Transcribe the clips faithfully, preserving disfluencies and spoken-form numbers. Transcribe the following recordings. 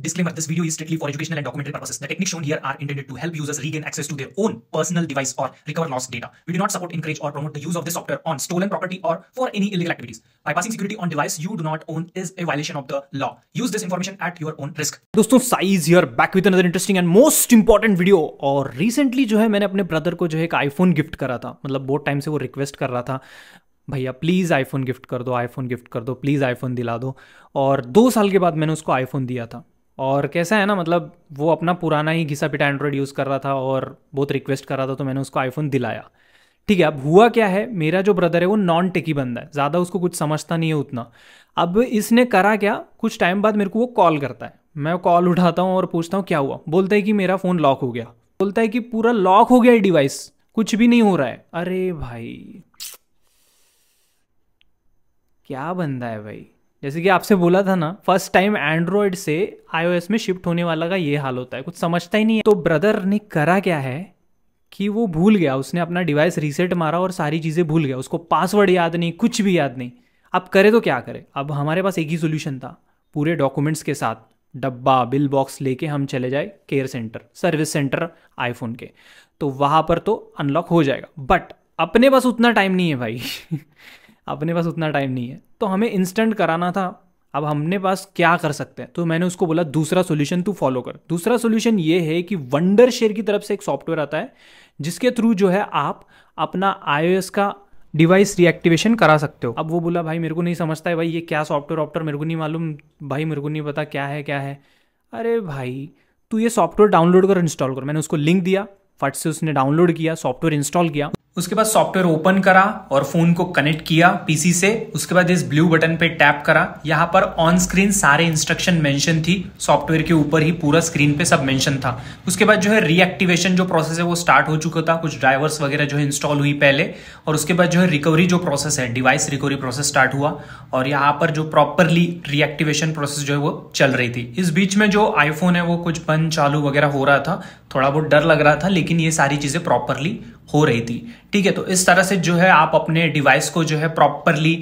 Disclaimer, this video is strictly for educational and documentary purposes. The techniques shown here are intended to help users regain access to their own personal device or recover lost data. We do not support, encourage, or promote the use of this software on stolen property or for any illegal activities. Bypassing security on device you do not own is a violation of the law. Use this information at your own risk. दोस्तों, size here back with another interesting and most important video. और recently जो है मैंने अपने brother को जो है एक iPhone gift करा था. मतलब बहुत time से वो request कर रहा था, भैया प्लीज़ आईफोन गिफ्ट कर दो, आईफोन गिफ्ट कर दो, प्लीज़ आईफोन दिला दो. और दो साल के बाद मैंने उसको आईफोन दिया था. और कैसा है ना, मतलब वो अपना पुराना ही घिसा पिटा एंड्रॉयड यूज़ कर रहा था और बहुत रिक्वेस्ट कर रहा था, तो मैंने उसको आईफोन दिलाया. ठीक है, अब हुआ क्या है, मेरा जो ब्रदर है वो नॉन टेकी बंदा है, ज़्यादा उसको कुछ समझता नहीं है उतना. अब इसने करा क्या, कुछ टाइम बाद मेरे को वो कॉल करता है. मैं कॉल उठाता हूँ और पूछता हूँ क्या हुआ. बोलता है कि मेरा फ़ोन लॉक हो गया. बोलता है कि पूरा लॉक हो गया है डिवाइस, कुछ भी नहीं हो रहा है. अरे भाई, क्या बंदा है भाई. जैसे कि आपसे बोला था ना, फर्स्ट टाइम एंड्रॉयड से आईओएस में शिफ्ट होने वाला का ये हाल होता है, कुछ समझता ही नहीं है. तो ब्रदर ने करा क्या है कि वो भूल गया, उसने अपना डिवाइस रीसेट मारा और सारी चीज़ें भूल गया. उसको पासवर्ड याद नहीं, कुछ भी याद नहीं. अब करे तो क्या करे. अब हमारे पास एक ही सोल्यूशन था, पूरे डॉक्यूमेंट्स के साथ डब्बा बिल बॉक्स लेके हम चले जाए care centre, service centre iPhone के, तो वहाँ पर तो अनलॉक हो जाएगा. बट अपने पास उतना टाइम नहीं है भाई, अपने पास उतना टाइम नहीं है, तो हमें इंस्टेंट कराना था. अब हमने पास क्या कर सकते हैं, तो मैंने उसको बोला दूसरा सोल्यूशन तू फॉलो कर. दूसरा सोल्यूशन ये है कि वंडरशेयर की तरफ से एक सॉफ्टवेयर आता है जिसके थ्रू जो है आप अपना आईओएस का डिवाइस रिएक्टिवेशन करा सकते हो. अब वो बोला भाई मेरे को नहीं समझता है भाई, ये क्या सॉफ्टवेयर वॉफ्टवेयर मेरे को नहीं मालूम भाई, मेरे को नहीं पता क्या है क्या है. अरे भाई तू ये सॉफ्टवेयर डाउनलोड कर, इंस्टॉल कर. मैंने उसको लिंक दिया, फट से उसने डाउनलोड किया, सॉफ्टवेयर इंस्टॉल किया. उसके बाद सॉफ्टवेयर ओपन करा और फोन को कनेक्ट किया पीसी से. उसके बाद इस ब्लू बटन पे टैप करा. यहाँ पर ऑन स्क्रीन सारे इंस्ट्रक्शन मेंशन थी, सॉफ्टवेयर के ऊपर ही पूरा स्क्रीन पे सब मेंशन था. उसके बाद जो है रीएक्टिवेशन जो प्रोसेस है वो स्टार्ट हो चुका था, कुछ ड्राइवर्स वगैरह जो है इंस्टॉल हुई पहले. और उसके बाद जो है रिकवरी जो प्रोसेस है, डिवाइस रिकवरी प्रोसेस स्टार्ट हुआ. और यहाँ पर जो प्रॉपरली रीएक्टिवेशन प्रोसेस जो है वो चल रही थी. इस बीच में जो आईफोन है वो कुछ बंद चालू वगैरह हो रहा था, थोड़ा बहुत डर लग रहा था, लेकिन ये सारी चीज़ें प्रॉपरली हो रही थी. ठीक है, तो इस तरह से जो है आप अपने डिवाइस को जो है प्रॉपरली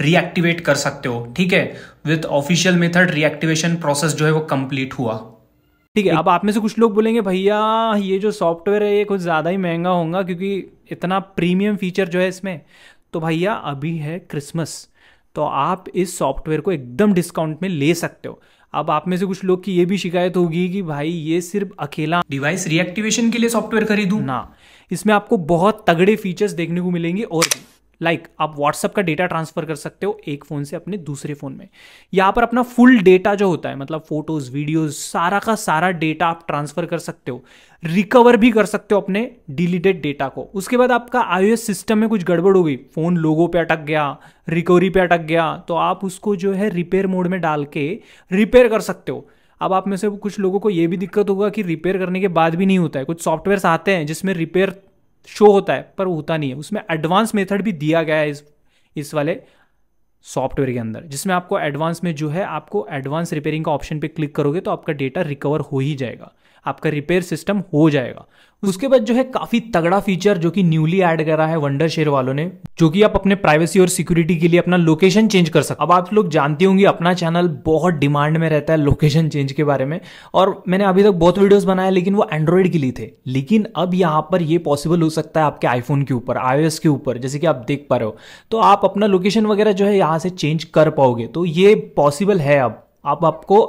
रीएक्टिवेट कर सकते हो. ठीक है, with official method reactivation process जो है वो कंप्लीट हुआ. ठीक है, अब आप में से कुछ लोग बोलेंगे भैया ये जो सॉफ्टवेयर है ये कुछ ज़्यादा ही महंगा होगा क्योंकि इतना प्रीमियम फीचर जो है इसमें. तो भैया अभी है क्रिसमस, तो आप इस सॉफ्टवेयर को एकदम डिस्काउंट में ले सकते हो. अब आप में से कुछ लोग की ये भी शिकायत होगी कि भाई ये सिर्फ अकेला डिवाइस रिएक्टिवेशन के लिए सॉफ्टवेयर खरीदूं ना, इसमें आपको बहुत तगड़े फीचर्स देखने को मिलेंगे. और लाइक like, आप WhatsApp का डेटा ट्रांसफर कर सकते हो एक फ़ोन से अपने दूसरे फ़ोन में. यहाँ पर अपना फुल डेटा जो होता है, मतलब फोटोज़ वीडियोज़ सारा का सारा डेटा आप ट्रांसफ़र कर सकते हो, रिकवर भी कर सकते हो अपने डिलीटेड डेटा को. उसके बाद आपका iOS सिस्टम में कुछ गड़बड़ हो गई, फ़ोन लोगो पे अटक गया, रिकवरी पे अटक गया, तो आप उसको जो है रिपेयर मोड में डाल के रिपेयर कर सकते हो. अब आप में से कुछ लोगों को ये भी दिक्कत होगा कि रिपेयर करने के बाद भी नहीं होता है. कुछ सॉफ्टवेयर्स आते हैं जिसमें रिपेयर शो होता है पर होता नहीं है, उसमें एडवांस मेथड भी दिया गया है इस इस वाले सॉफ्टवेयर के अंदर, जिसमें आपको एडवांस में जो है आपको एडवांस रिपेयरिंग का ऑप्शन पे क्लिक करोगे तो आपका डेटा रिकवर हो ही जाएगा, आपका रिपेयर सिस्टम हो जाएगा. उसके बाद जो है काफ़ी तगड़ा फीचर जो कि न्यूली ऐड करा है वंडरशेयर वालों ने, जो कि आप अपने प्राइवेसी और सिक्योरिटी के लिए अपना लोकेशन चेंज कर सकते हो. अब आप लोग जानते होंगे अपना चैनल बहुत डिमांड में रहता है लोकेशन चेंज के बारे में, और मैंने अभी तक बहुत वीडियोस बनाए लेकिन वो एंड्रॉयड के लिए थे. लेकिन अब यहाँ पर ये पॉसिबल हो सकता है आपके आईफोन के ऊपर, आईओएस के ऊपर, जैसे कि आप देख पा रहे हो. तो आप अपना लोकेशन वगैरह जो है यहाँ से चेंज कर पाओगे, तो ये पॉसिबल है. अब आप आपको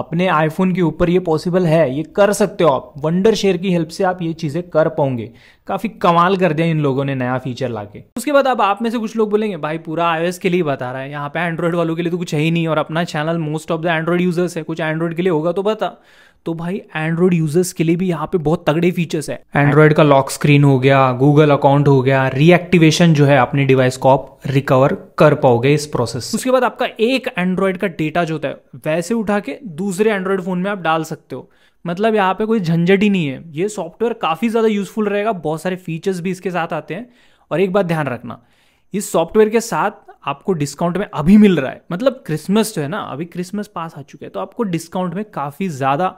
अपने आईफोन के ऊपर ये पॉसिबल है, ये कर सकते हो आप. वंडरशेयर की हेल्प से आप ये चीज़ें कर पाओगे. काफ़ी कमाल कर दिया इन लोगों ने नया फीचर लाके. उसके बाद अब आप में से कुछ लोग बोलेंगे भाई पूरा आईओएस के लिए बता रहा है, यहाँ पे एंड्रॉयड वालों के लिए तो कुछ है ही नहीं, और अपना channel most of the Android users है, कुछ एंड्रॉयड के लिए होगा तो बता. तो भाई एंड्रॉयड यूजर्स के लिए भी यहाँ पे बहुत तगड़े फीचर्स है. एंड्रॉयड का लॉक स्क्रीन हो गया, गूगल अकाउंट हो गया, रीएक्टिवेशन जो है अपने डिवाइस को आप रिकवर कर पाओगे इस प्रोसेस. उसके बाद आपका एक एंड्रॉयड का डेटा जो होता है वैसे उठा के दूसरे एंड्रॉयड फोन में आप डाल सकते हो, मतलब यहाँ पे कोई झंझट ही नहीं है. ये सॉफ्टवेयर काफ़ी ज़्यादा यूजफुल रहेगा, बहुत सारे फीचर्स भी इसके साथ आते हैं. और एक बात ध्यान रखना, इस सॉफ्टवेयर के साथ आपको डिस्काउंट में अभी मिल रहा है, मतलब क्रिसमस जो है ना, अभी क्रिसमस पास आ चुके हैं, तो आपको डिस्काउंट में काफ़ी ज़्यादा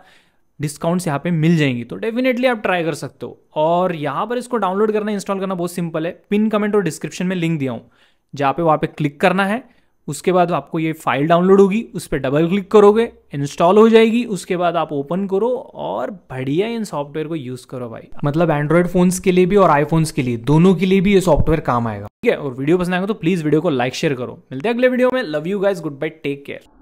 डिस्काउंट्स यहाँ पे मिल जाएंगी, तो डेफिनेटली आप ट्राई कर सकते हो. और यहाँ पर इसको डाउनलोड करना, इंस्टॉल करना बहुत सिंपल है. पिन कमेंट और डिस्क्रिप्शन में लिंक दिया हूँ, जहाँ पे वहाँ पे क्लिक करना है, उसके बाद आपको ये फाइल डाउनलोड होगी, उस पर डबल क्लिक करोगे, इंस्टॉल हो जाएगी। उसके बाद आप ओपन करो और बढ़िया इन सॉफ्टवेयर को यूज़ करो भाई। मतलब एंड्रॉयड फोन्स के लिए भी और आईफोन्स के लिए, दोनों के लिए भी ये सॉफ्टवेयर काम आएगा। ठीक है, और वीडियो पसंद आएगा तो प्लीज़ वीडियो को लाइक शेयर करो। मिलते हैं अगले वीडियो में। Love you guys, goodbye, take care.